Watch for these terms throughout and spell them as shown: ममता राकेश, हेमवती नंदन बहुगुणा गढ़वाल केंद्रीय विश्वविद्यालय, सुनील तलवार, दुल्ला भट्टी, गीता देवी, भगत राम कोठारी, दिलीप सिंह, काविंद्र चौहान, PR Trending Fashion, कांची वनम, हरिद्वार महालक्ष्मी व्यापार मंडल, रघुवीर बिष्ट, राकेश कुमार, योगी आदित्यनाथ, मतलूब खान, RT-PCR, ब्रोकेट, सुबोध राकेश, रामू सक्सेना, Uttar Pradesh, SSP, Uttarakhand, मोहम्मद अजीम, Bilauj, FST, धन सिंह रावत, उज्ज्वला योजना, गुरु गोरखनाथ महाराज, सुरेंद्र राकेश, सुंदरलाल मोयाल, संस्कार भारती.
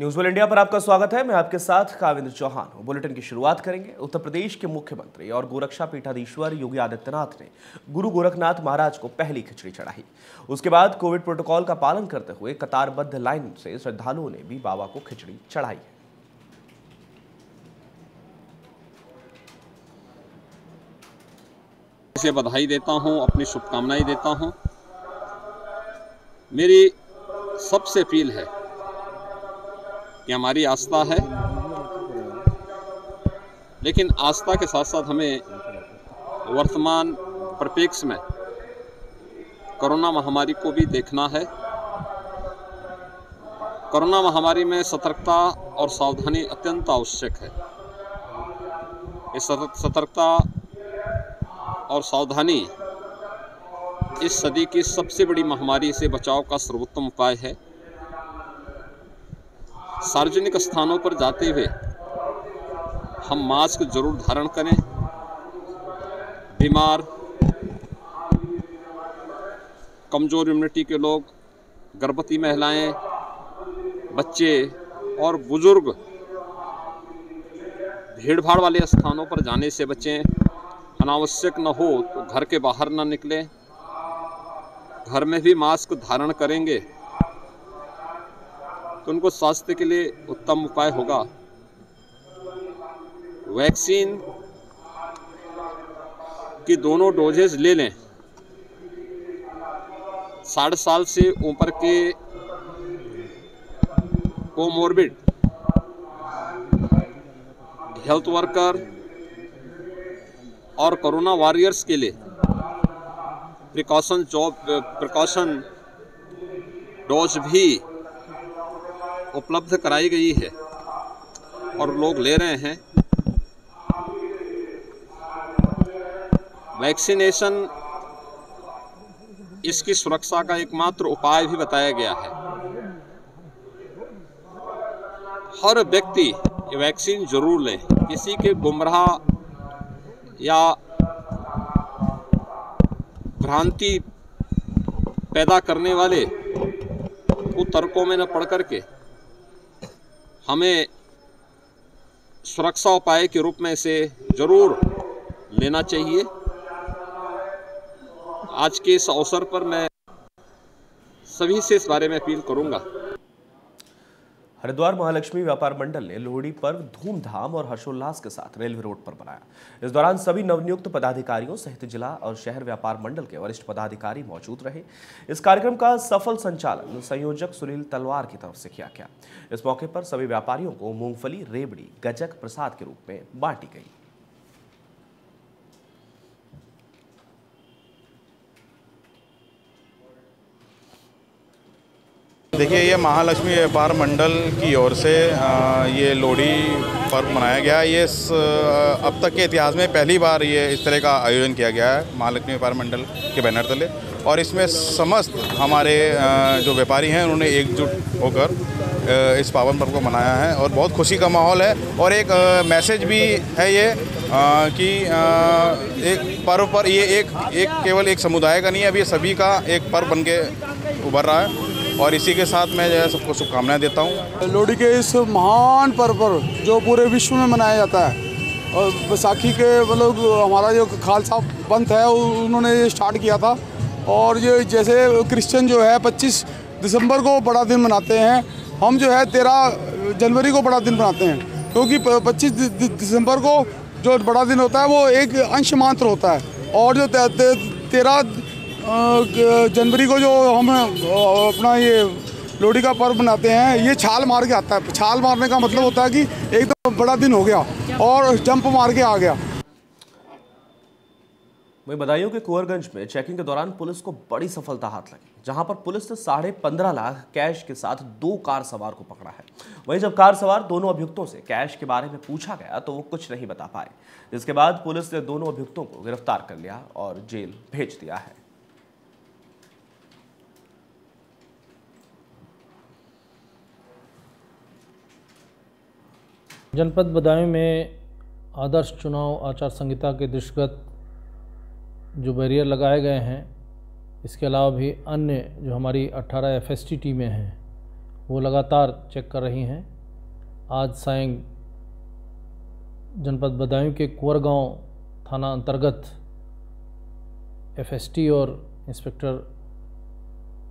News world India पर आपका स्वागत है। मैं आपके साथ काविंद्र चौहान। बुलेटिन की शुरुआत करेंगे। उत्तर प्रदेश के मुख्यमंत्री और गोरक्षा पीठाधीश्वर योगी आदित्यनाथ ने गुरु गोरखनाथ महाराज को पहली खिचड़ी चढ़ाई। उसके बाद कोविड प्रोटोकॉल का पालन करते हुए कतारबद्ध लाइन से श्रद्धालुओं ने भी बाबा को खिचड़ी चढ़ाई है। से बधाई देता हूँ, अपनी शुभकामनाएं देता हूँ। मेरी सबसे अपील है कि हमारी आस्था है, लेकिन आस्था के साथ साथ हमें वर्तमान परिप्रेक्ष्य में कोरोना महामारी को भी देखना है। कोरोना महामारी में सतर्कता और सावधानी अत्यंत आवश्यक है। इस सतर्कता और सावधानी इस सदी की सबसे बड़ी महामारी से बचाव का सर्वोत्तम उपाय है। सार्वजनिक स्थानों पर जाते हुए हम मास्क जरूर धारण करें। बीमार, कमजोर इम्यूनिटी के लोग, गर्भवती महिलाएं, बच्चे और बुजुर्ग भीड़भाड़ वाले स्थानों पर जाने से बचें। अनावश्यक न हो तो घर के बाहर न निकले। घर में भी मास्क धारण करेंगे तो उनको स्वास्थ्य के लिए उत्तम उपाय होगा। वैक्सीन की दोनों डोजेज ले लें। 60 साल से ऊपर के कोमोर्बिड, हेल्थ वर्कर और कोरोना वॉरियर्स के लिए प्रिकॉशन डोज भी उपलब्ध कराई गई है और लोग ले रहे हैं। वैक्सीनेशन इसकी सुरक्षा का एकमात्र उपाय भी बताया गया है। हर व्यक्ति ये वैक्सीन जरूर लें। किसी के गुमराह या भ्रांति पैदा करने वाले कुतर्कों में न पड़ करके हमें सुरक्षा उपाय के रूप में इसे जरूर लेना चाहिए। आज के इस अवसर पर मैं सभी से इस बारे में अपील करूंगा। हरिद्वार महालक्ष्मी व्यापार मंडल ने लोहड़ी पर्व धूमधाम और हर्षोल्लास के साथ रेलवे रोड पर मनाया। इस दौरान सभी नवनियुक्त पदाधिकारियों सहित जिला और शहर व्यापार मंडल के वरिष्ठ पदाधिकारी मौजूद रहे। इस कार्यक्रम का सफल संचालन संयोजक सुनील तलवार की तरफ से किया गया। इस मौके पर सभी व्यापारियों को मूंगफली, रेवड़ी, गजक प्रसाद के रूप में बांटी गई। देखिए, ये महालक्ष्मी व्यापार मंडल की ओर से ये लोहड़ी पर्व मनाया गया। ये अब तक के इतिहास में पहली बार ये इस तरह का आयोजन किया गया है महालक्ष्मी व्यापार मंडल के बैनर तले। और इसमें समस्त हमारे जो व्यापारी हैं उन्होंने एकजुट होकर इस पावन पर्व को मनाया है और बहुत खुशी का माहौल है। और एक मैसेज भी है ये कि एक पर्व पर ये एक केवल एक समुदाय का नहीं है, अब ये सभी का एक पर्व बन के उभर रहा है। और इसी के साथ मैं जो है सबको शुभकामनाएं देता हूँ। लोहड़ी के इस महान पर्व पर जो पूरे विश्व में मनाया जाता है और बैसाखी के मतलब हमारा जो खालसा पंथ है उन्होंने ये स्टार्ट किया था। और ये जैसे क्रिश्चियन जो है 25 दिसंबर को बड़ा दिन मनाते हैं, हम जो है 13 जनवरी को बड़ा दिन मनाते हैं, क्योंकि 25 दिसंबर को जो बड़ा दिन होता है वो एक अंश मात्र होता है। और जो 13 जनवरी को जो हम अपना ये लोहड़ी का पर्व मनाते हैं, ये छाल मार के आता है। छाल मारने का मतलब होता है कि एकदम बड़ा दिन हो गया और जंप मार के आ गया। वहीं बदायूं के कुंवरगंज में चेकिंग के दौरान पुलिस को बड़ी सफलता हाथ लगी, जहां पर पुलिस ने 15.5 लाख कैश के साथ 2 कार सवार को पकड़ा है। वहीं जब कार सवार दोनों अभियुक्तों से कैश के बारे में पूछा गया तो वो कुछ नहीं बता पाए, जिसके बाद पुलिस ने दोनों अभियुक्तों को गिरफ्तार कर लिया और जेल भेज दिया है। जनपद बदायूं में आदर्श चुनाव आचार संहिता के दृष्टिगत जो बैरियर लगाए गए हैं, इसके अलावा भी अन्य जो हमारी 18 FST टीमें हैं वो लगातार चेक कर रही हैं। आज सायं जनपद बदायूं के कुंवरगांव थाना अंतर्गत एफएसटी और इंस्पेक्टर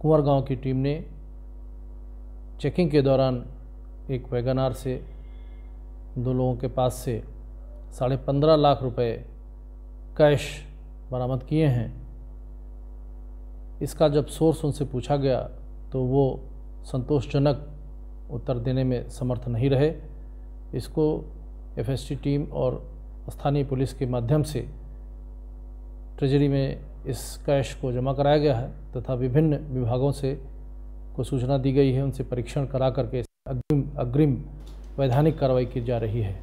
कुंवरगांव की टीम ने चेकिंग के दौरान एक वैगन आर से दो लोगों के पास से 15.5 लाख रुपए कैश बरामद किए हैं। इसका जब सोर्स उनसे पूछा गया तो वो संतोषजनक उत्तर देने में समर्थ नहीं रहे। इसको एफएसटी टीम और स्थानीय पुलिस के माध्यम से ट्रेजरी में इस कैश को जमा कराया गया है तथा विभिन्न विभागों से को सूचना दी गई है, उनसे परीक्षण करा करके अग्रिम वैधानिक कार्रवाई की जा रही है।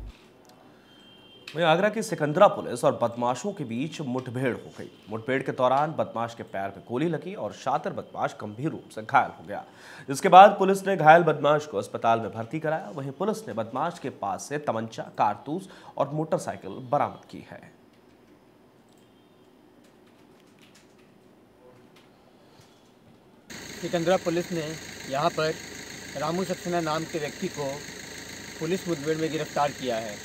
आगरा की सिकंदरा पुलिस और बदमाशों के बीच मुठभेड़ हो गई। मुठभेड़ के दौरान बदमाश के पैर में गोली लगी और शातिर बदमाश गंभीर रूप से घायल हो गया, जिसके बाद पुलिस ने घायल बदमाश को अस्पताल में भर्ती कराया। वहीं पुलिस ने बदमाश के पास से तमंचा, कारतूस और मोटरसाइकिल बरामद की है। सिकंदरा पुलिस ने यहाँ पर रामू सक्सेना नाम के व्यक्ति को पुलिस मुठभेड़ में गिरफ्तार किया है।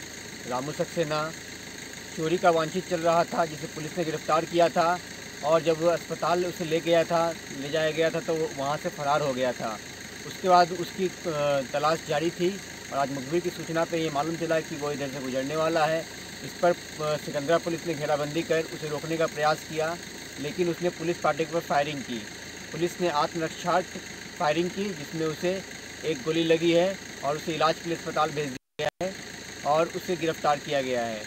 रामू सक्सेना चोरी का वांछित चल रहा था, जिसे पुलिस ने गिरफ्तार किया था और जब अस्पताल उसे ले जाया गया था तो वो वहाँ से फरार हो गया था। उसके बाद उसकी तलाश जारी थी और आज मुखबिर की सूचना पर ये मालूम चला कि वो इधर से गुजरने वाला है। इस पर सिकंदरा पुलिस ने घेराबंदी कर उसे रोकने का प्रयास किया, लेकिन उसने पुलिस पार्टी पर फायरिंग की। पुलिस ने आत्मरक्षार्थ फायरिंग की, जिसमें उसे एक गोली लगी है और उसे इलाज के लिए अस्पताल भेज दिया गया है और उसे गिरफ्तार किया गया है।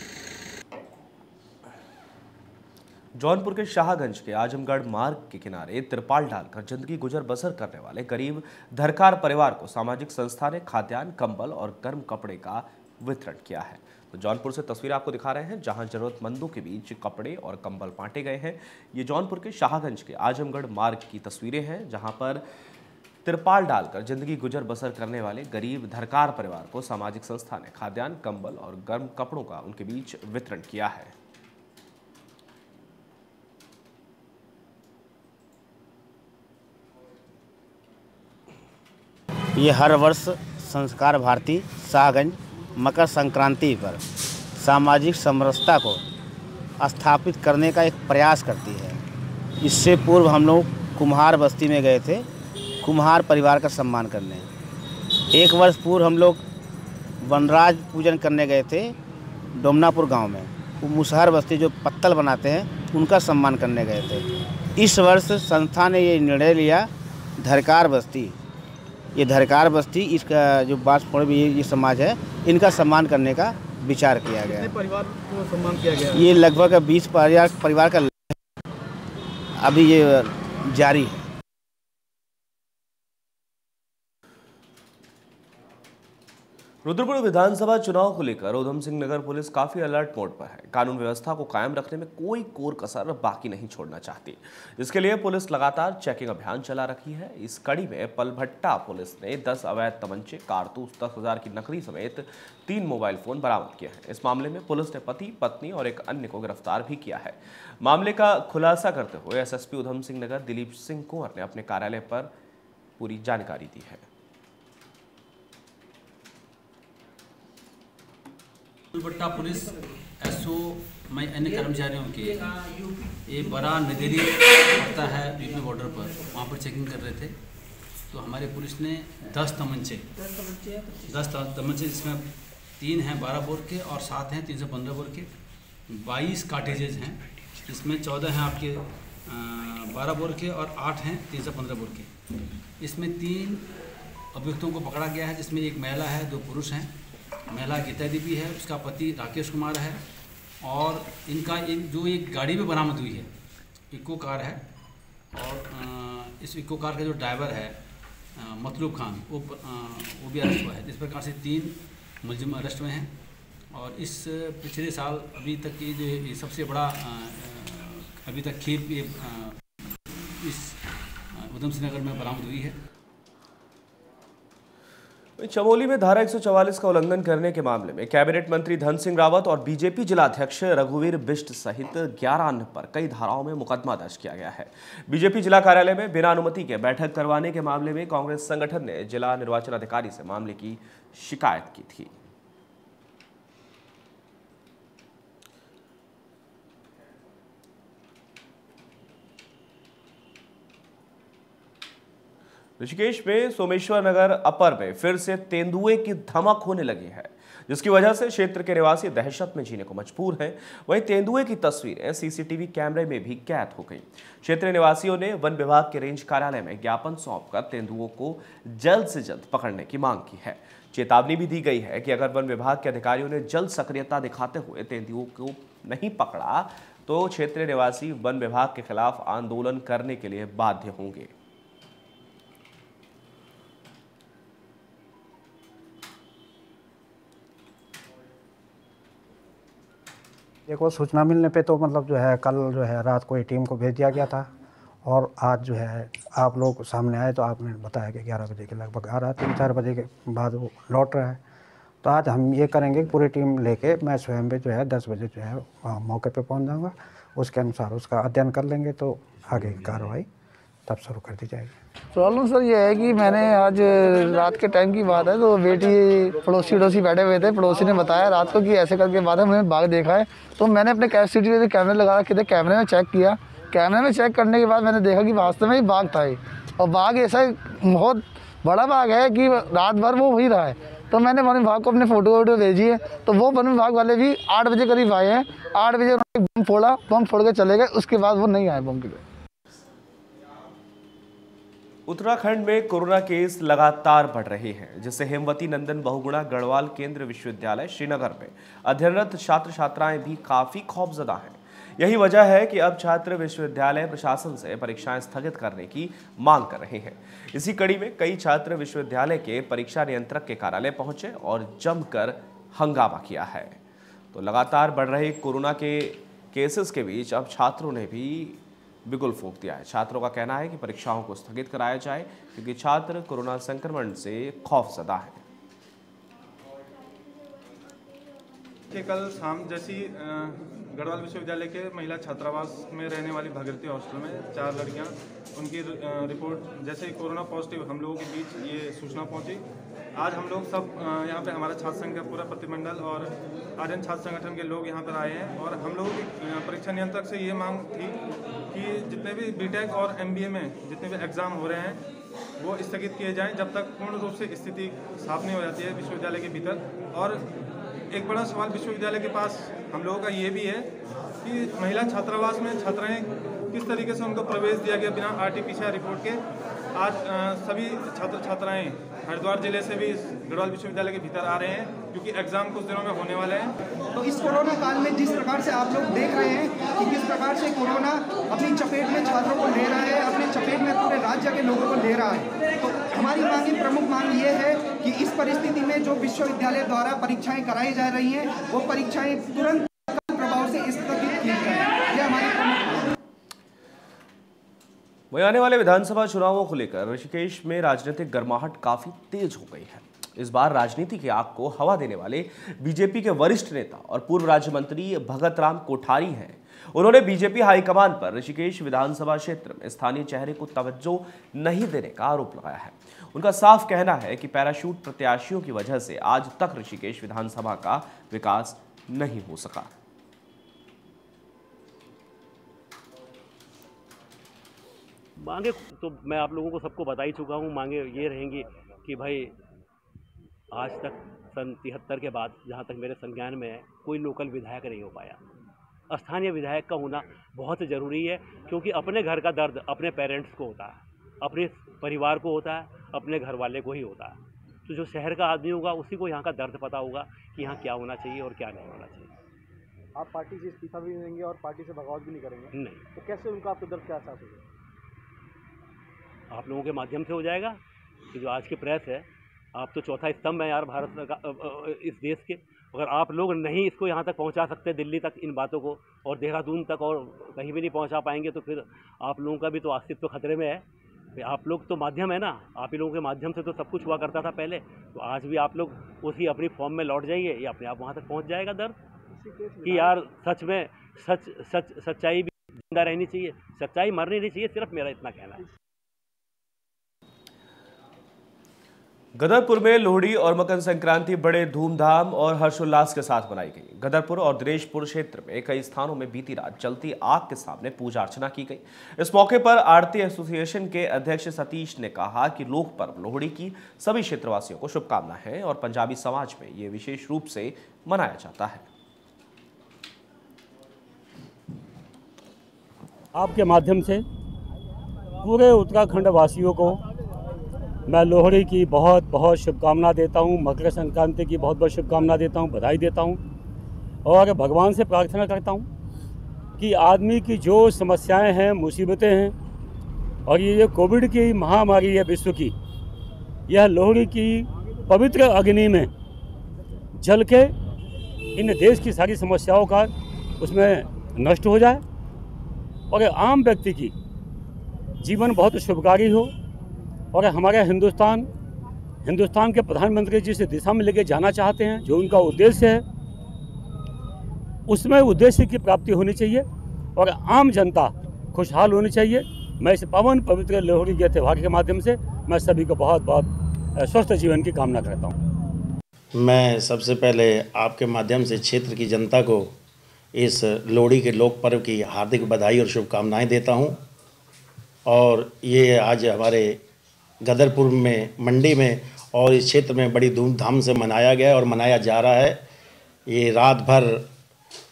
जौनपुर के शाहगंज के आजमगढ़ मार्ग के किनारे तिरपाल डालकर जिंदगी गुजर बसर करने वाले गरीब धरकार परिवार को सामाजिक संस्था ने खाद्यान्न, कंबल और गर्म कपड़े का वितरण किया है। तो जौनपुर से तस्वीर आपको दिखा रहे हैं जहां जरूरतमंदों के बीच कपड़े और कंबल बांटे गए हैं। ये जौनपुर के शाहगंज के आजमगढ़ मार्ग की तस्वीरें हैं जहाँ पर तिरपाल डालकर जिंदगी गुजर बसर करने वाले गरीब धरकार परिवार को सामाजिक संस्था ने खाद्यान्न, कंबल और गर्म कपड़ों का उनके बीच वितरण किया है। ये हर वर्ष संस्कार भारती शाहगंज मकर संक्रांति पर सामाजिक समरसता को स्थापित करने का एक प्रयास करती है। इससे पूर्व हम लोग कुम्हार बस्ती में गए थे कुम्हार परिवार का सम्मान करने। एक वर्ष पूर्व हम लोग वनराज पूजन करने गए थे डोमनापुर गांव में, वो मुसहर बस्ती जो पत्तल बनाते हैं उनका सम्मान करने गए थे। इस वर्ष संस्था ने ये निर्णय लिया धरकार बस्ती इसका जो बांसपुर भी ये समाज है इनका सम्मान करने का विचार किया गया। परिवार को सम्मान किया गया, ये लगभग 20 परिवार का अभी ये जारी है। रुद्रपुर विधानसभा चुनाव को लेकर उधम सिंह नगर पुलिस काफी अलर्ट मोड पर है। कानून व्यवस्था को कायम रखने में कोई कोर कसर बाकी नहीं छोड़ना चाहती। इसके लिए पुलिस लगातार चेकिंग अभियान चला रखी है। इस कड़ी में पलभट्टा पुलिस ने 10 अवैध तमंचे, कारतूस, 10,000 की नकदी समेत 3 मोबाइल फोन बरामद किए हैं। इस मामले में पुलिस ने पति, पत्नी और एक अन्य को गिरफ्तार भी किया है। मामले का खुलासा करते हुए SSP उधम सिंह नगर दिलीप सिंह कुंवर ने अपने कार्यालय पर पूरी जानकारी दी है। पलभट्टा पुलिस SO में अन्य कर्मचारियों के ये बड़ा नदेरी पड़ता है यूपी बॉर्डर पर, वहाँ पर चेकिंग कर रहे थे तो हमारे पुलिस ने 10 तमंचे जिसमें 3 हैं 12 बोर के और 7 हैं 315 बोर के, 22 कार्टेजेज हैं जिसमें 14 हैं आपके 12 बोर के और 8 हैं 315 बोर के। इसमें 3 अभियुक्तों को पकड़ा गया है जिसमें एक महिला है, 2 पुरुष हैं। महिला गीता देवी है, उसका पति राकेश कुमार है और इनका एक गाड़ी भी बरामद हुई है, इको कार है और इस इको कार का जो ड्राइवर है मतलूब खान वो भी अरेस्ट हुआ है। इस प्रकार से 3 मुलजिम अरेस्ट हुए हैं और इस पिछले साल अभी तक की जो सबसे बड़ा अभी तक खेप इस उधम सिंह नगर में बरामद हुई है। चमोली में धारा 144 का उल्लंघन करने के मामले में कैबिनेट मंत्री धन सिंह रावत और बीजेपी जिलाध्यक्ष रघुवीर बिष्ट सहित 11 अन्य पर कई धाराओं में मुकदमा दर्ज किया गया है। बीजेपी जिला कार्यालय में बिना अनुमति के बैठक करवाने के मामले में कांग्रेस संगठन ने जिला निर्वाचन अधिकारी से मामले की शिकायत की थी। ऋषिकेश में सोमेश्वर नगर अपर में फिर से तेंदुए की धमक होने लगी है, जिसकी वजह से क्षेत्र के निवासी दहशत में जीने को मजबूर हैं। वहीं तेंदुए की तस्वीरें सीसीटीवी कैमरे में भी कैद हो गई। क्षेत्र निवासियों ने वन विभाग के रेंज कार्यालय में ज्ञापन सौंपकर तेंदुओं को जल्द से जल्द पकड़ने की मांग की है। चेतावनी भी दी गई है कि अगर वन विभाग के अधिकारियों ने जल्द सक्रियता दिखाते हुए तेंदुओं को नहीं पकड़ा तो क्षेत्रीय निवासी वन विभाग के खिलाफ आंदोलन करने के लिए बाध्य होंगे। देखो, सूचना मिलने पे तो मतलब जो है कल जो है रात को ही टीम को भेज दिया गया था और आज जो है आप लोग सामने आए तो आपने बताया कि 11 बजे के लगभग आ रहा, 3-4 बजे के बाद वो लौट रहा है। तो आज हम ये करेंगे कि पूरी टीम लेके मैं स्वयं भी जो है 10 बजे जो है मौके पे पहुंच जाऊँगा, उसके अनुसार उसका अध्ययन कर लेंगे तो आगे की कार्रवाई तब शुरू कर दी जाएगी। प्रॉब्लम सर ये है कि मैंने आज रात के टाइम की बात है तो बेटी पड़ोसी बैठे हुए थे, पड़ोसी ने बताया रात को कि ऐसे करके बाद हमने भाग देखा है। तो मैंने अपने सीसीटीवी कैमरे लगा रखे थे, कैमरे में चेक किया, कैमरे में चेक करने के बाद मैंने देखा कि वास्तव में ही बाघ था ये, और बाघ ऐसा बहुत बड़ा बाघ है कि रात भर वो वही रहा है। तो मैंने वन विभाग को अपने फोटो भेजी है तो वो वन विभाग वाले भी 8 बजे करीब आए हैं। 8 बजे उन्होंने बम फोड़ा, बम फोड़ के चले गए, उसके बाद वो नहीं आए बम के लिए। उत्तराखंड में कोरोना केस लगातार बढ़ रहे हैं, जिससे हेमवती नंदन बहुगुणा गढ़वाल केंद्रीय विश्वविद्यालय श्रीनगर में अध्ययनरत छात्र छात्राएं भी काफ़ी खौफजदा हैं। यही वजह है कि अब छात्र विश्वविद्यालय प्रशासन से परीक्षाएं स्थगित करने की मांग कर रहे हैं। इसी कड़ी में कई छात्र विश्वविद्यालय के परीक्षा नियंत्रक के कार्यालय पहुंचे और जमकर हंगामा किया है। तो लगातार बढ़ रहे कोरोना के केसेस के बीच अब छात्रों ने भी बिल्कुल फूंक दिया है। छात्रों का कहना है कि परीक्षाओं को स्थगित कराया जाए क्योंकि छात्र कोरोना संक्रमण से खौफजदा है। कल शाम जैसी गढ़वाल विश्वविद्यालय के महिला छात्रावास में रहने वाली भागीरथी हॉस्टल में 4 लड़कियां, उनकी रिपोर्ट जैसे कोरोना पॉजिटिव हम लोगों के बीच ये सूचना पहुंची। आज हम लोग सब यहाँ पे हमारा छात्र संघ का पूरा प्रतिमंडल और आर्यन छात्र संगठन के लोग यहाँ पर आए हैं और हम लोगों की परीक्षा नियंत्रक से ये मांग थी कि जितने भी बीटेक और एमबीए में जितने भी एग्ज़ाम हो रहे हैं वो स्थगित किए जाएं जब तक पूर्ण रूप से स्थिति साफ नहीं हो जाती है विश्वविद्यालय के भीतर। और एक बड़ा सवाल विश्वविद्यालय के पास हम लोगों का ये भी है कि महिला छात्रावास में छात्राएँ किस तरीके से उनको प्रवेश दिया गया बिना RT-PCR रिपोर्ट के। आज सभी छात्र छात्राएँ हरिद्वार जिले से भी गढ़वाल विश्वविद्यालय के भीतर आ रहे हैं क्योंकि एग्जाम कुछ दिनों में होने वाले हैं। तो इस कोरोना काल में जिस प्रकार से आप लोग देख रहे हैं कि किस प्रकार से कोरोना अपनी चपेट में छात्रों को ले रहा है, अपने चपेट में पूरे राज्य के लोगों को ले रहा है, तो हमारी मांग प्रमुख मांग ये है कि इस परिस्थिति में जो विश्वविद्यालय द्वारा परीक्षाएं कराई जा रही हैं वो परीक्षाएं तुरंत प्रभाव से स्थगित की जाए, ये हमारी प्रमुख। वहीं आने वाले विधानसभा चुनावों को लेकर ऋषिकेश में राजनीतिक गर्माहट काफी तेज हो गई है। इस बार राजनीति की आग को हवा देने वाले बीजेपी के वरिष्ठ नेता और पूर्व राज्य मंत्री भगत राम कोठारी हैं। उन्होंने बीजेपी हाईकमान पर ऋषिकेश विधानसभा क्षेत्र में स्थानीय चेहरे को तवज्जो नहीं देने का आरोप लगाया है। उनका साफ कहना है कि पैराशूट प्रत्याशियों की वजह से आज तक ऋषिकेश विधानसभा का विकास नहीं हो सका। मांगे तो मैं आप लोगों को सबको बता ही चुका हूँ। मांगे ये रहेंगी कि भाई आज तक सन 73 के बाद जहाँ तक मेरे संज्ञान में है कोई लोकल विधायक नहीं हो पाया। स्थानीय विधायक का होना बहुत ज़रूरी है क्योंकि अपने घर का दर्द अपने पेरेंट्स को होता है, अपने परिवार को होता है, अपने घर वाले को ही होता है। तो जो शहर का आदमी होगा उसी को यहाँ का दर्द पता होगा कि यहाँ क्या होना चाहिए और क्या नहीं होना चाहिए। आप पार्टी से इस्तीफा भी देंगे और पार्टी से बगावत भी नहीं करेंगे? नहीं। तो कैसे उनका आपको दर्द क्या एहसास होगा? आप लोगों के माध्यम से हो जाएगा कि जो आज की प्रेस है, आप तो चौथा स्तंभ है यार भारत का, इस देश के। अगर आप लोग नहीं इसको यहाँ तक पहुँचा सकते, दिल्ली तक इन बातों को और देहरादून तक और कहीं भी नहीं पहुँचा पाएंगे तो फिर आप लोगों का भी तो अस्तित्व खतरे में है। आप लोग तो माध्यम है ना, आप ही लोगों के माध्यम से तो सब कुछ हुआ करता था पहले, तो आज भी आप लोग उसी अपनी फॉर्म में लौट जाइए, ये अपने आप वहाँ तक पहुँच जाएगा दर्द कि यार सच में सच्चाई भी जिंदा रहनी चाहिए, सच्चाई मरनी नहीं चाहिए, सिर्फ मेरा इतना कहना है। गदरपुर में लोहड़ी और मकर संक्रांति बड़े धूमधाम और हर्षोल्लास के साथ मनाई गई। गदरपुर और दिनेशपुर क्षेत्र में कई स्थानों में बीती रात जलती आग के सामने पूजा अर्चना की गई। इस मौके पर आरती एसोसिएशन के अध्यक्ष सतीश ने कहा कि लोक पर्व लोहड़ी की सभी क्षेत्रवासियों को शुभकामनाएं हैं और पंजाबी समाज में ये विशेष रूप से मनाया जाता है। आपके माध्यम से पूरे उत्तराखंड वासियों को मैं लोहड़ी की बहुत बहुत शुभकामना देता हूं, मकर संक्रांति की बहुत बहुत शुभकामना देता हूं, बधाई देता हूं और भगवान से प्रार्थना करता हूं कि आदमी की जो समस्याएं हैं, मुसीबतें हैं और ये जो कोविड की महामारी है विश्व की, यह लोहड़ी की पवित्र अग्नि में जल के इन देश की सारी समस्याओं का उसमें नष्ट हो जाए और आम व्यक्ति की जीवन बहुत शुभकारी हो और हमारे हिंदुस्तान के प्रधानमंत्री जिस दिशा में लेके जाना चाहते हैं, जो उनका उद्देश्य है, उसमें उद्देश्य की प्राप्ति होनी चाहिए और आम जनता खुशहाल होनी चाहिए। मैं इस पावन पवित्र लोहड़ी के त्यौहार के माध्यम से मैं सभी को बहुत बहुत स्वस्थ जीवन की कामना करता हूँ। मैं सबसे पहले आपके माध्यम से क्षेत्र की जनता को इस लोहड़ी के लोक पर्व की हार्दिक बधाई और शुभकामनाएं देता हूं। और ये आज हमारे गदरपुर में, मंडी में और इस क्षेत्र में बड़ी धूमधाम से मनाया गया और मनाया जा रहा है। ये रात भर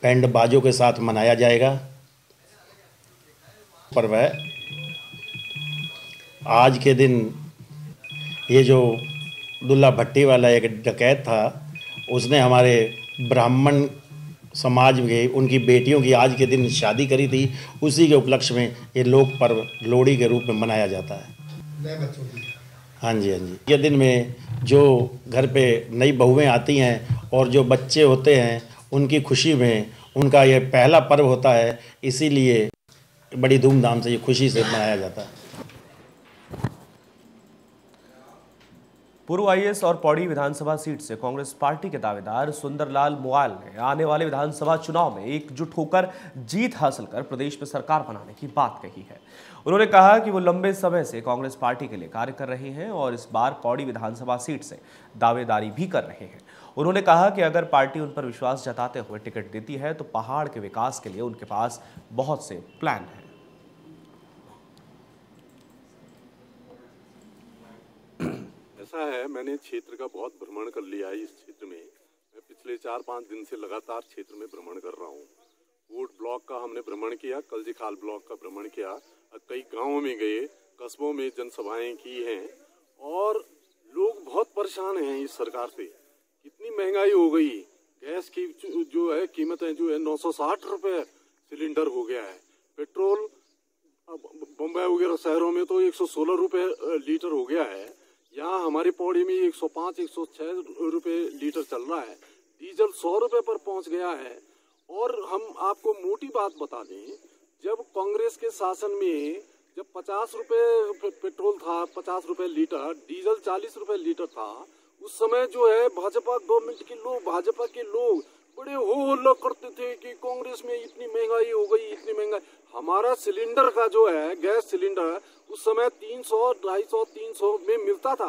बैंड बाजों के साथ मनाया जाएगा पर्व है। आज के दिन ये जो दुल्ला भट्टी वाला एक डकैत था, उसने हमारे ब्राह्मण समाज में उनकी बेटियों की आज के दिन शादी करी थी, उसी के उपलक्ष्य में ये लोक पर्व लोहड़ी के रूप में मनाया जाता है। हाँ जी, हाँ जी। ये दिन में जो घर पे नई बहुएं आती हैं और जो बच्चे होते हैं उनकी खुशी में उनका ये पहला पर्व होता है, इसीलिए बड़ी धूमधाम से ये खुशी से मनाया जाता है। पूर्व आईएएस और पौड़ी विधानसभा सीट से कांग्रेस पार्टी के दावेदार सुंदरलाल मोयाल ने आने वाले विधानसभा चुनाव में एकजुट होकर जीत हासिल कर प्रदेश में सरकार बनाने की बात कही है। उन्होंने कहा कि वो लंबे समय से कांग्रेस पार्टी के लिए कार्य कर रहे हैं और इस बार पौड़ी विधानसभा सीट से दावेदारी भी कर रहे हैं। उन्होंने कहा कि अगर पार्टी उन पर विश्वास जताते हुए टिकट देती है तो पहाड़ के विकास के लिए उनके पास बहुत से प्लान हैं। है, मैंने क्षेत्र का बहुत भ्रमण कर लिया है। इस क्षेत्र में मैं पिछले 4-5 दिन से लगातार क्षेत्र में भ्रमण कर रहा हूँ। वोट ब्लॉक का हमने भ्रमण किया, कलजीखाल ब्लॉक का भ्रमण किया, कई गांवों में गए, कस्बों में जनसभाएं की हैं और लोग बहुत परेशान हैं इस सरकार से। इतनी महंगाई हो गई, गैस की जो है कीमतें जो है 960 रुपये सिलेंडर हो गया है, पेट्रोल बम्बई वगैरह शहरों में तो 116 रुपये लीटर हो गया है, यहाँ हमारी पौड़ी में 105-106 रुपये लीटर चल रहा है, डीजल 100 रुपये पर पहुँच गया है। और हम आपको मोटी बात बता दें, जब कांग्रेस के शासन में जब 50 रुपये पेट्रोल था, 50 रुपये लीटर, डीजल 40 रुपये लीटर था, उस समय जो है भाजपा गवर्नमेंट के लोग, भाजपा के लोग बड़े हो हल्ला करते थे कि कांग्रेस में इतनी महंगाई हो गई, इतनी महंगाई। हमारा सिलेंडर का जो है गैस सिलेंडर उस समय 300, 250, 300 में मिलता था,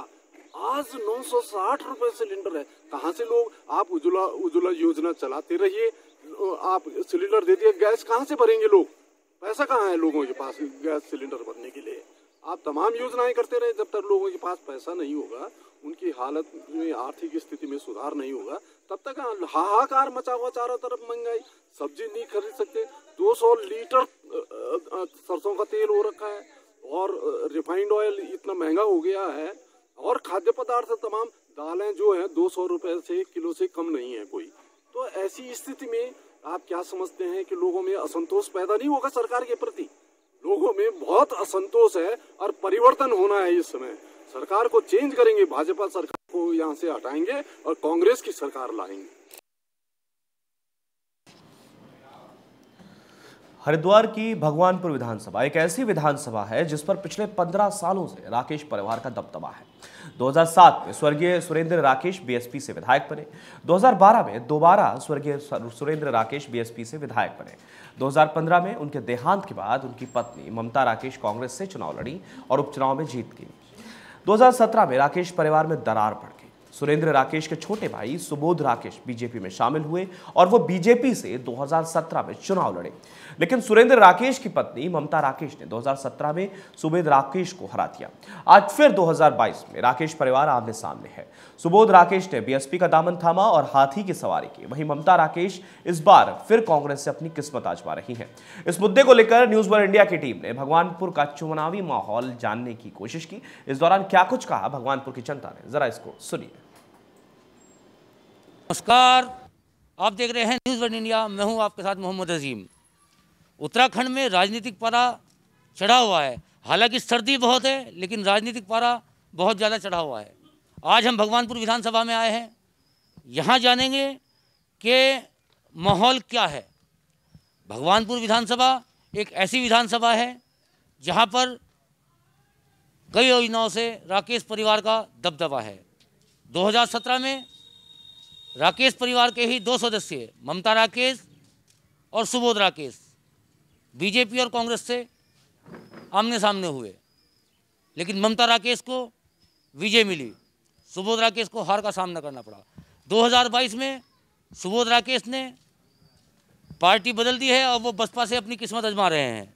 आज 960 रुपये सिलेंडर है। कहाँ से लोग? आप उज्ज्वला योजना चलाते रहिए, आप सिलेंडर दे दिए, गैस कहाँ से भरेंगे लोग? पैसा कहाँ है लोगों के पास गैस सिलेंडर भरने के लिए? आप तमाम योजनाएं करते रहे, जब तक लोगों के पास पैसा नहीं होगा, उनकी हालत में, आर्थिक स्थिति में सुधार नहीं होगा, तब तक हाहाकार मचा हुआ चारों तरफ, महंगाई, सब्जी नहीं खरीद सकते, 200 लीटर सरसों का तेल हो रखा है और रिफाइंड ऑयल इतना महंगा हो गया है और खाद्य पदार्थ तमाम दालें जो है 200 रुपये से किलो से कम नहीं है कोई। तो ऐसी स्थिति में आप क्या समझते हैं कि लोगों में असंतोष पैदा नहीं होगा? सरकार के प्रति लोगों में बहुत असंतोष है और परिवर्तन होना है इस समय। सरकार को चेंज करेंगे, भाजपा सरकार को यहाँ से हटाएंगे और कांग्रेस की सरकार लाएंगे। हरिद्वार की भगवानपुर विधानसभा एक ऐसी विधानसभा है जिस पर पिछले 15 सालों से राकेश परिवार का दबदबा है। 2007 में स्वर्गीय सुरेंद्र राकेश बीएसपी से विधायक बने। 2012 में दोबारा स्वर्गीय सुरेंद्र राकेश बीएसपी से विधायक बने। 2015 में उनके देहांत के बाद उनकी पत्नी ममता राकेश कांग्रेस से चुनाव लड़ी और उपचुनाव में जीत गई। 2017 में राकेश परिवार में दरार पड़ गई। सुरेंद्र राकेश के छोटे भाई सुबोध राकेश बीजेपी में शामिल हुए और वो बीजेपी से 2017 में चुनाव लड़े, लेकिन सुरेंद्र राकेश की पत्नी ममता राकेश ने 2017 में सुबोध राकेश को हरा दिया। आज फिर 2022 में राकेश परिवार आमने सामने है। सुबोध राकेश ने बीएसपी का दामन थामा और हाथी की सवारी की। वहीं ममता राकेश इस बार फिर कांग्रेस से अपनी किस्मत आजमा रही है। इस मुद्दे को लेकर न्यूज वन इंडिया की टीम ने भगवानपुर का चुनावी माहौल जानने की कोशिश की। इस दौरान क्या कुछ कहा भगवानपुर की जनता ने, जरा इसको सुनिए। नमस्कार, आप देख रहे हैं न्यूज़ वन इंडिया, मैं हूं आपके साथ मोहम्मद अजीम। उत्तराखंड में राजनीतिक पारा चढ़ा हुआ है। हालांकि सर्दी बहुत है लेकिन राजनीतिक पारा बहुत ज़्यादा चढ़ा हुआ है। आज हम भगवानपुर विधानसभा में आए हैं, यहां जानेंगे कि माहौल क्या है। भगवानपुर विधानसभा एक ऐसी विधानसभा है जहां पर कई योजनाओं से राकेश परिवार का दबदबा है। 2017 में राकेश परिवार के ही दो सदस्य ममता राकेश और सुबोध राकेश बीजेपी और कांग्रेस से आमने सामने हुए, लेकिन ममता राकेश को विजय मिली, सुबोध राकेश को हार का सामना करना पड़ा। 2022 में सुबोध राकेश ने पार्टी बदल दी है और वो बसपा से अपनी किस्मत आजमा रहे हैं।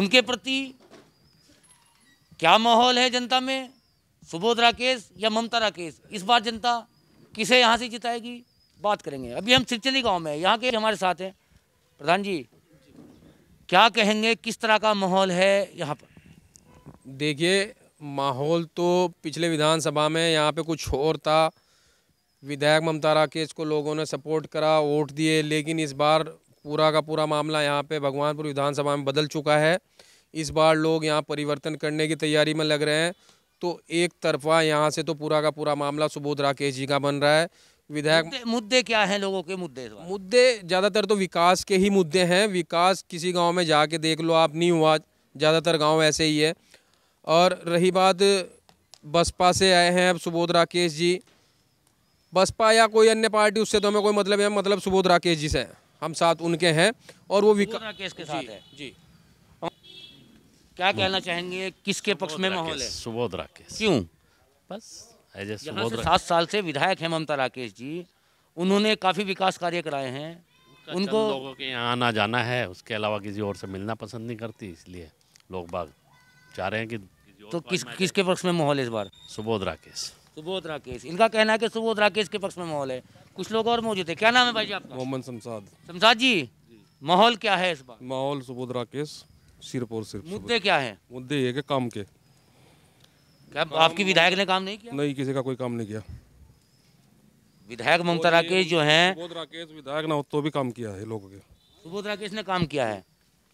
उनके प्रति क्या माहौल है जनता में, सुबोध राकेश या ममता राकेश, इस बार जनता किसे यहाँ से जिताएगी, बात करेंगे। अभी हम सिरचली गांव में हैं, यहाँ के हमारे साथ हैं प्रधान जी, क्या कहेंगे किस तरह का माहौल है यहाँ पर? देखिए, माहौल तो पिछले विधानसभा में यहाँ पे कुछ और था। विधायक ममता राकेश को लोगों ने सपोर्ट करा, वोट दिए, लेकिन इस बार पूरा का पूरा मामला यहाँ पे भगवानपुर विधानसभा में बदल चुका है। इस बार लोग यहाँ परिवर्तन करने की तैयारी में लग रहे हैं, तो एक तरफा यहाँ से तो पूरा का पूरा मामला सुबोध राकेश जी का बन रहा है। विधायक मुद्दे क्या हैं लोगों के? मुद्दे ज़्यादातर तो विकास के ही मुद्दे हैं। विकास किसी गांव में जाके देख लो आप, नहीं हुआ, ज़्यादातर गांव ऐसे ही है। और रही बात, बसपा से आए हैं अब सुबोध राकेश जी, बसपा या कोई अन्य पार्टी, उससे तो हमें कोई मतलब है, मतलब सुबोध राकेश जी से हम साथ उनके हैं और वो विकास राकेश के साथ है जी। क्या कहना चाहेंगे, किसके पक्ष में माहौल है? सुबोध राकेश। क्यों? बस यहाँ से 7 साल से विधायक है ममता राकेश जी, उन्होंने काफी विकास कार्य कराए हैं। उनको लोगों के यहाँ आना जाना है, उसके अलावा किसी और से मिलना पसंद नहीं करती, इसलिए लोग बाग चाह रहे हैं कि तो किसके पक्ष में माहौल है इस बार? सुबोध राकेश। सुबोध राकेश, इनका कहना है कि सुबोध राकेश के पक्ष में माहौल है। कुछ लोग और मौजूद है। क्या नाम है भाई जी आपका? मोहम्मद शमशाद। शमशाद जी, माहौल क्या है इस बार? माहौल सुबोध राकेश सिर्फ और सिर्फ। मुद्दे क्या हैं? मुद्दे ये कि काम के, क्या आपकी विधायक ने काम नहीं किया? नहीं, किसी का कोई काम नहीं किया। विधायक ममता राकेश जो हैं, सुबोध राकेश विधायक ना हो तो भी काम किया है लोगों के। सुबोध राकेश ने काम किया है।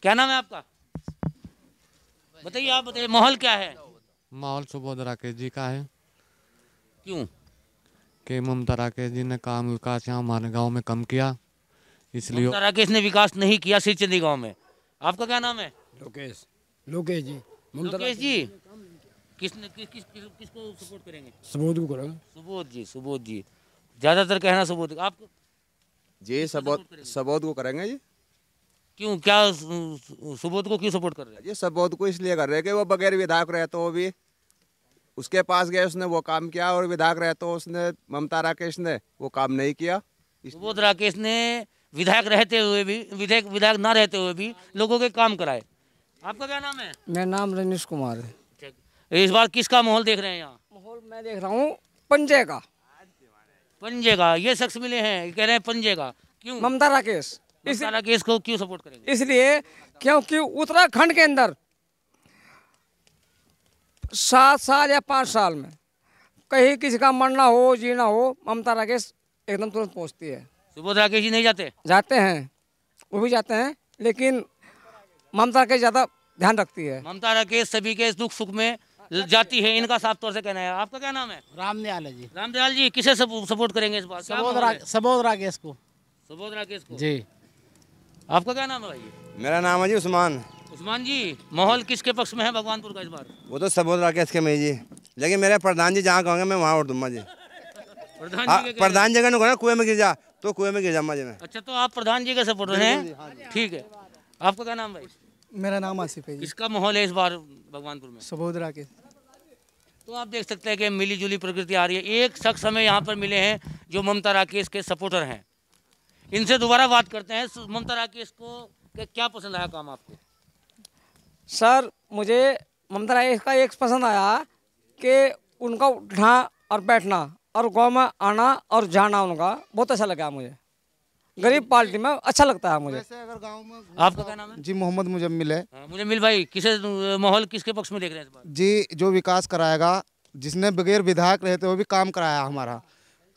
क्या नाम है आपका? बताइए, आप बताइए, माहौल क्या है? माहौल सुबोध राकेश जी का है। क्यों? कि ममता राकेश जी ने काम विकास यहाँ हमारे गाँव में कम किया, इसलिए। ममता राकेश ने विकास नहीं किया सिरचंदी गाँव में। आपका क्या नाम है? लोकेश। लोकेश जी। लोकेश जी, किसने किसको सपोर्ट करेंगे? सुबोध को करेंगे। सुबोध जी। सुबोध जी ज्यादातर कहना सुबोध। आप जी सुबोध को करेंगे जी। क्यों, क्या सुबोध को क्यों सपोर्ट कर रहे हैं? ये सुबोध को इसलिए कर रहे हैं कि वो बगैर विधायक रहे तो भी उसके पास गए, उसने वो काम किया, और विधायक रहे तो उसने ममता राकेश ने वो काम नहीं किया। सुबोध राकेश ने विधायक रहते हुए भी, विधायक ना रहते हुए भी लोगों के काम कराए। आपका क्या नाम है? मेरा नाम रनिश कुमार है। इस बार किसका माहौल देख रहे हैं यहाँ? माहौल मैं देख रहा हूँ पंजे का। पंजे का, ये शख्स मिले हैं, कह रहे हैं पंजे का। क्यों? ममता राकेश। ममता राकेश को क्यों सपोर्ट करेंगे? इसलिए क्योंकि उत्तराखंड के अंदर 7 साल या 5 साल में कहीं किसी का मरना हो जीना हो, ममता राकेश एकदम तुरंत पहुँचती है। सुबोध राकेश जी नहीं जाते? जाते हैं, वो भी जाते हैं, लेकिन ममता राकेश ज़्यादा ध्यान रखती है। ममता राकेश सभी के दुख सुख में जाती है, इनका साफ तौर से कहना है। आपका क्या नाम है? रामदयाल जी। रामदयाल जी, किसे सपोर्ट करेंगे इस बार? सुबोध राकेश को। सुबोध राकेश को जी। आपका क्या नाम है भाई? मेरा नाम है जी उस्मान। उस्मान जी, माहौल किसके पक्ष में है भगवानपुर का इस बार? वो तो सुबोध राकेश के में जी, लेकिन मेरे प्रधान जी जहाँ कहोगे मैं वहाँ वोट दूंगा जी। प्रधान जी का कुएं में गिर जा तो कुएं में गिर जाऊंगा जी मैं। अच्छा, तो आप प्रधान जी के सपोर्टर हैं, ठीक है। आपका क्या नाम भाई? मेरा नाम आसिफ है। किसका माहौल है इस बार भगवानपुर में? सुबोध राकेश। तो आप देख सकते हैं कि मिली जुली प्रकृति आ रही है। एक शख्स हमें यहाँ पर मिले हैं जो ममता राकेश के सपोर्टर हैं, इनसे दोबारा बात करते हैं। ममता राकेश को क्या पसंद आया काम आपको? सर, मुझे ममता राकेश का एक पसंद आया कि उनका उठना और बैठना और गाँव में आना और जाना, उनका बहुत अच्छा लगा मुझे। गरीब पार्टी में अच्छा लगता है मुझे। अगर गांव में आपका क्या नाम है जी? मोहम्मद मुजम्मिल है। मुजम्मिल भाई, किसे माहौल किसके पक्ष में देख रहे हैं इस बार? जी, जो विकास कराएगा, जिसने बगैर विधायक रहते हुए भी काम कराया हमारा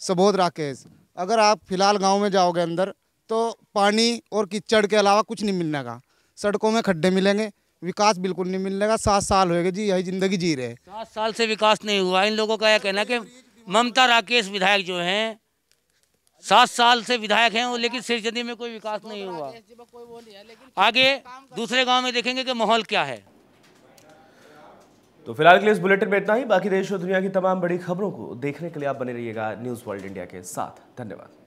सुबोध राकेश। अगर आप फिलहाल गांव में जाओगे अंदर तो पानी और कीचड़ के अलावा कुछ नहीं मिलने का, सड़कों में खड्डे मिलेंगे, विकास बिल्कुल नहीं मिलने का। 7 साल हो गए जी, यही जिंदगी जी रहे। 7 साल से विकास नहीं हुआ। इन लोगों का यह कहना कि ममता राकेश विधायक जो हैं 7 साल से विधायक हैं, लेकिन सिरजनी में कोई विकास नहीं हुआ। आगे दूसरे गांव में देखेंगे कि माहौल क्या है। तो फिलहाल के लिए इस बुलेटिन में इतना ही। बाकी देश और दुनिया की तमाम बड़ी खबरों को देखने के लिए आप बने रहिएगा न्यूज़ वर्ल्ड इंडिया के साथ। धन्यवाद।